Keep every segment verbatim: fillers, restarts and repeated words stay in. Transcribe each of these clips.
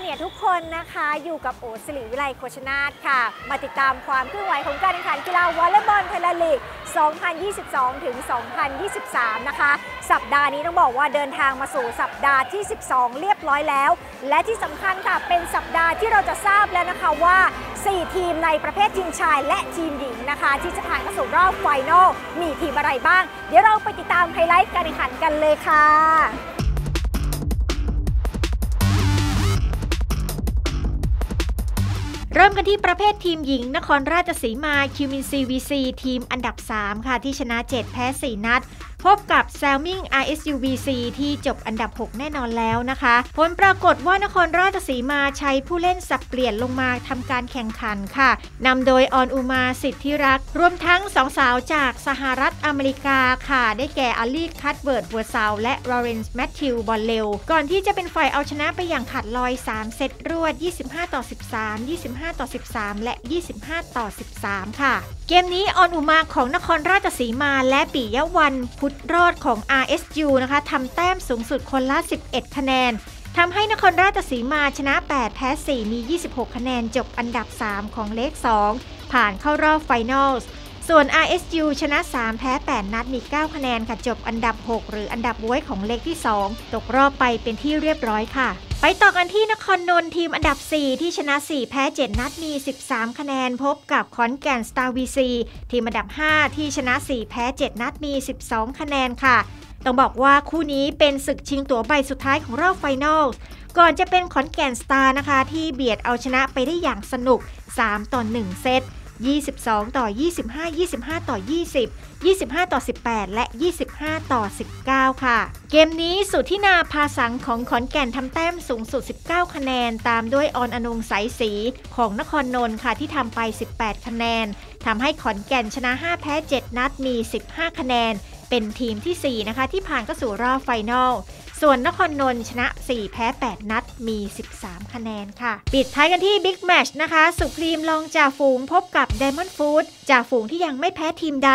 มาเนียทุกคนนะคะอยู่กับโอศิริวิไลโคชนาทค่ะมาติดตามความเคลื่อนไหวของการแข่งขันกีฬาวอลเลย์บอลไทยลีก สองพันยี่สิบสองถึงสองพันยี่สิบสาม นะคะสัปดาห์นี้ต้องบอกว่าเดินทางมาสู่สัปดาห์ที่สิบสองเรียบร้อยแล้วและที่สำคัญค่ะเป็นสัปดาห์ที่เราจะทราบแล้วนะคะว่าสี่ทีมในประเภททีมชายและทีมหญิงนะคะที่จะผ่านเข้าสู่รอบไฟนอลมีทีมอะไรบ้างเดี๋ยวเราไปติดตามไฮไลท์การแข่งขันกันเลยค่ะเริ่มกันที่ประเภททีมหญิงนครราชสีมาคิวมินซีวีซีทีมอันดับสามค่ะที่ชนะเจ็ดแพ้สี่นัดพบกับแซลมิง อาร์ เอส ยู วี ซี ที่จบอันดับหกแน่นอนแล้วนะคะผลปรากฏว่านครราชสีมาใช้ผู้เล่นสับเปลี่ยนลงมาทำการแข่งขันค่ะนำโดยออนอุมาสิทธิรักษ์รวมทั้งสองสาวจากสหรัฐอเมริกาค่ะได้แก่ Ali Cudworth บัวซาว และ Lawrence Matthew บอลเลวก่อนที่จะเป็นฝ่ายเอาชนะไปอย่างขาดลอยสามเซตรวดยี่สิบห้าต่อสิบสาม ยี่สิบห้าต่อสิบสามและยี่สิบห้าต่อสิบสามค่ะเกมนี้ออนอุมาของนครราชสีมาและปิยะวรรณพุทธรอดของ อาร์ เอส ยู นะคะทำแต้มสูงสุดคนละสิบเอ็ดคะแนนทำให้นครราชสีมาชนะแปดแพ้สี่มียี่สิบหกคะแนนจบอันดับสามของเลขสองผ่านเข้ารอบไฟนอลส่วน อาร์ เอส ยู ชนะสามแพ้แปดนัดมีเก้าคะแนนค่ะจบอันดับหกหรืออันดับบ้วยของเลขที่สองตกรอบไปเป็นที่เรียบร้อยค่ะไปต่อกันที่นครนนท์ทีมอันดับสี่ที่ชนะสี่แพ้เจ็ดนัดมีสิบสามคะแนนพบกับขอนแก่นสตาร์วีซีทีมอันดับห้าที่ชนะสี่แพ้เจ็ดนัดมีสิบสองคะแนนค่ะต้องบอกว่าคู่นี้เป็นศึกชิงตั๋วใบสุดท้ายของรอบไฟนอลก่อนจะเป็นขอนแก่นสตาร์นะคะที่เบียดเอาชนะไปได้อย่างสนุกสามต่อหนึ่งเซตยี่สิบสองต่อยี่สิบห้า ยี่สิบห้าต่อยี่สิบ ยี่สิบห้าต่อสิบแปดและยี่สิบห้าต่อสิบเก้าค่ะเกมนี้สุธินาภาสังของขอนแก่นทำแต้มสูงสุดสิบเก้าคะแนนตามด้วยออนอนงสายศรีของนครนนท์ค่ะที่ทำไปสิบแปดคะแนนทำให้ขอนแก่นชนะห้าแพ้เจ็ดนัดมีสิบห้าคะแนนเป็นทีมที่สี่นะคะที่ผ่านเข้าสู่รอบไฟนอลส่วนนครนนท์ชนะสี่แพ้แปดนัดมีสิบสามคะแนนค่ะปิดท้ายกันที่บิ๊กแมตช์นะคะสุพรีมรองจ่าฝูงพบกับไดมอนด์ฟูดจ่าฝูงที่ยังไม่แพ้ทีมใด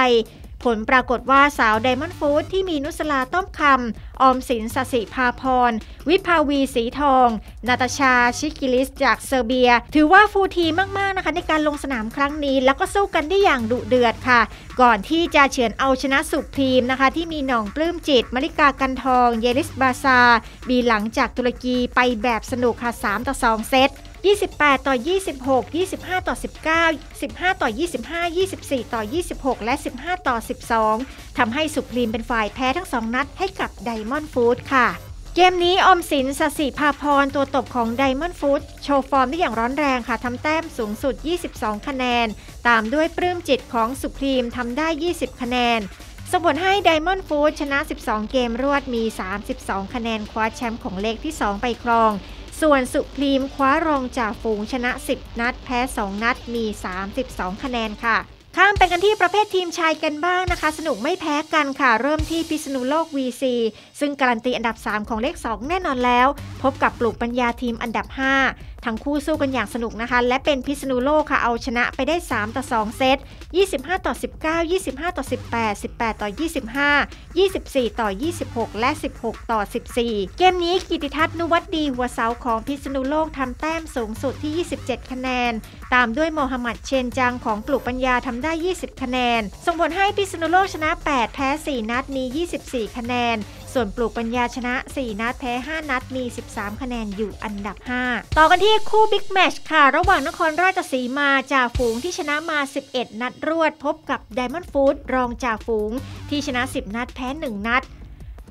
ผลปรากฏว่าสาวไดมอนด์ฟูดที่มีนุสลาต้อมคำออมสินสสิภาพรวิภาวีสีทองนาตาชาชิกิลิสจากเซอร์เบียถือว่าฟูทีมากๆนะคะในการลงสนามครั้งนี้แล้วก็สู้กันได้อย่างดุเดือดค่ะก่อนที่จะเฉือนเอาชนะสุพรีมนะคะที่มีหน่องปลื้มจิตมริกากันทองเยลิสบาซาบีหลังจากตุรกีไปแบบสนุกค่ะสามต่อสองเซตยี่สิบแปดต่อยี่สิบหก ยี่สิบห้าต่อสิบเก้า สิบห้าต่อยี่สิบห้า ยี่สิบสี่ต่อยี่สิบหกและสิบห้าต่อสิบสองทำให้สุพรีมเป็นฝ่ายแพ้ทั้งสองนัดให้กับไดมอนด์ฟูดค่ะเกมนี้อมสินสสิภาพรตัวตบของไดมอนด์ฟูดโชว์ฟอร์มได้อย่างร้อนแรงค่ะทำแต้มสูงสุดยี่สิบสองคะแนนตามด้วยปลื้มจิตของสุพรีมทำได้ยี่สิบคะแนนส่งผลให้ไดมอนด์ฟูดชนะสิบสองเกมรวดมีสามสิบสองคะแนนคว้าแชมป์ของเลขที่สองไปครองส่วนสุพรีมคว้ารองจ่าฝูงชนะสิบนัดแพ้สองนัดมีสามสิบสองคะแนนค่ะข้ามไปกันที่ประเภททีมชายกันบ้างนะคะสนุกไม่แพ้กันค่ะเริ่มที่พิษณุโลก วี ซี ซึ่งการันตีอันดับสามของเลขสองแน่นอนแล้วพบกับปลูกปัญญาทีมอันดับห้าทั้งคู่สู้กันอย่างสนุกนะคะและเป็นพิษณุโลกค่ะเอาชนะไปได้สามต่อสองเซตยี่สิบห้าต่อสิบเก้า ยี่สิบห้าต่อสิบแปด สิบแปดต่อยี่สิบห้า ยี่สิบสี่ต่อยี่สิบหกและสิบหกต่อสิบสี่เกมนี้กิติทัศน์นุวัตดีหัวเสาของพิษณุโลกทำแต้มสูงสุดที่ยี่สิบเจ็ดคะแนนตามด้วยโมฮัมหมัดเชนจังของปลูกปัญญาทำได้ยี่สิบคะแนนส่งผลให้พิษณุโลกชนะแปดแพ้สี่นัดมียี่สิบสี่คะแนนส่วนปลูกปัญญาชนะสี่นัดแพ้ห้านัดมีสิบสามคะแนนอยู่อันดับห้าต่อกันที่คู่บิ๊กแมตช์ค่ะระหว่างนครราชสีมาจ่าฝูงที่ชนะมาสิบเอ็ดนัดรวดพบกับไดมอนด์ฟูดรองจ่าฝูงที่ชนะสิบนัดแพ้หนึ่งนัด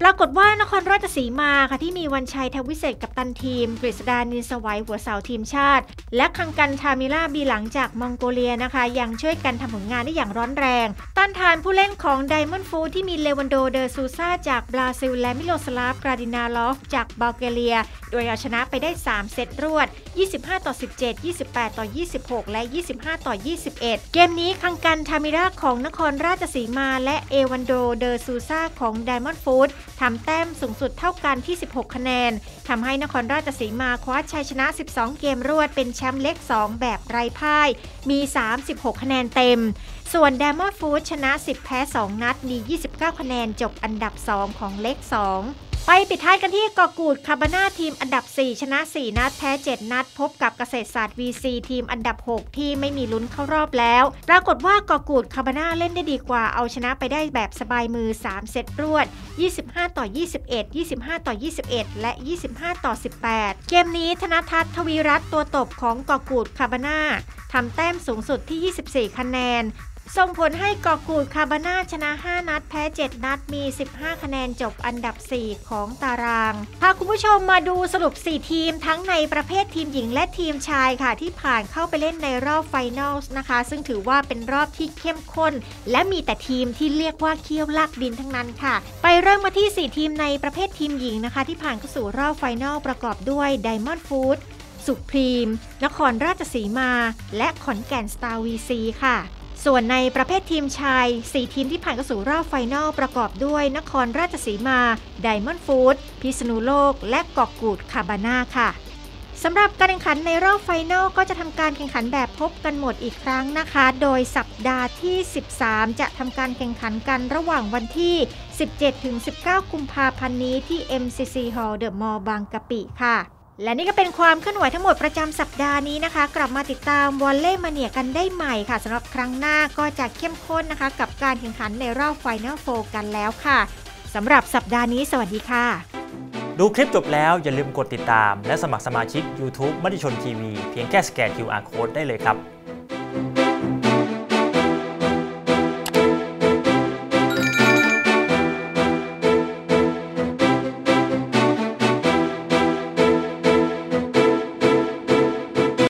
ปรากฏว่านครราชสีมาค่ะที่มีวันชัยทวิเศษกัปตันทีมกฤษดานินสวัยหัวเสาทีมชาติและคังกันทามิล่าบีหลังจากมองโกเลียนะคะยังช่วยกันทำผลงานได้อย่างร้อนแรงต้านทานผู้เล่นของไดมอนด์ฟูดที่มีเลวันโดเดอซูซาจากบราซิลและมิโลสลาฟกราดินาลอฟจากบัลแกเรียโดยเอาชนะไปได้สามเซตรวดยี่สิบห้าต่อสิบเจ็ด ยี่สิบแปดต่อยี่สิบหกและยี่สิบห้าต่อยี่สิบเอ็ดเกมนี้คังกันทามิล่าของนครราชสีมาและเอวันโดเดอซูซาของไดมอนด์ฟูดทำแต้มสูงสุดเท่ากันที่สิบหกคะแนนทำให้นครราชสีมาคว้าชัยชนะสิบสองเกมรวดเป็นแชมป์เลขสองแบบไร้พ่ายมีสามสิบหกคะแนนเต็มส่วนไดมอนด์ฟูดชนะสิบแพ้สองนัดมียี่สิบเก้าคะแนนจบอันดับสองของเลขสอง ไปปิดท้ายกันที่เกาะกูดคาบาน่าทีมอันดับสี่ชนะสี่นัดแพ้เจ็ดนัดพบกับเกษตรศาสตร์ วี ซี ทีมอันดับหกที่ไม่มีลุ้นเข้ารอบแล้วปรากฏว่าเกาะกูดคาบาน่าเล่นได้ดีกว่าเอาชนะไปได้แบบสบายมือสามเซตรวดยี่สิบห้าต่อยี่สิบเอ็ด ยี่สิบห้าต่อยี่สิบเอ็ดและยี่สิบห้าต่อสิบแปดเกมนี้ธนทัศน์ทวีรัตน์ตัวตบของเกาะกูดคาบาน่าทำแต้มสูงสุดที่ยี่สิบสี่คะแนนส่งผลให้เกาะกูดคาบาน่าชนะห้านัดแพ้เจ็ดนัดมีสิบห้าคะแนนจบอันดับสี่ของตารางพาคุณผู้ชมมาดูสรุปสี่ทีมทั้งในประเภททีมหญิงและทีมชายค่ะที่ผ่านเข้าไปเล่นในรอบไฟนอลนะคะซึ่งถือว่าเป็นรอบที่เข้มข้นและมีแต่ทีมที่เรียกว่าเขี้ยวลากดินทั้งนั้นค่ะไปเริ่มมาที่สี่ทีมในประเภททีมหญิงนะคะที่ผ่านเข้าสู่รอบไฟนอลประกอบด้วย Diamond Food สุพรีมนครราชสีมาและขอนแก่น Star วี ซี ค่ะส่วนในประเภททีมชายสี่ทีมที่ผ่านเข้าสู่รอบไฟนอลประกอบด้วยนครราชสีมา Diamond Food พิษณุโลกและเกาะกูดคาบาน่าค่ะสำหรับการแข่งขันในรอบไฟนอลก็จะทำการแข่งขันแบบพบกันหมดอีกครั้งนะคะโดยสัปดาห์ที่สิบสามจะทำการแข่งขันกันระหว่างวันที่ สิบเจ็ดถึงสิบเก้า กุมภาพันธ์นี้ที่ เอ็ม ซี ซี Hall The Mall บางกะปิค่ะและนี่ก็เป็นความเคลื่อนไหวทั้งหมดประจำสัปดาห์นี้นะคะกลับมาติดตามวอลเลย์มาเนียกันได้ใหม่ค่ะสำหรับครั้งหน้าก็จะเข้มข้นนะคะกับการแข่งขันในรอบไฟนอลโฟร์กันแล้วค่ะสำหรับสัปดาห์นี้สวัสดีค่ะดูคลิปจบแล้วอย่าลืมกดติดตามและสมัครสมาชิก YouTube มติชนทีวีเพียงแค่สแกน คิว อาร์ Code ได้เลยครับ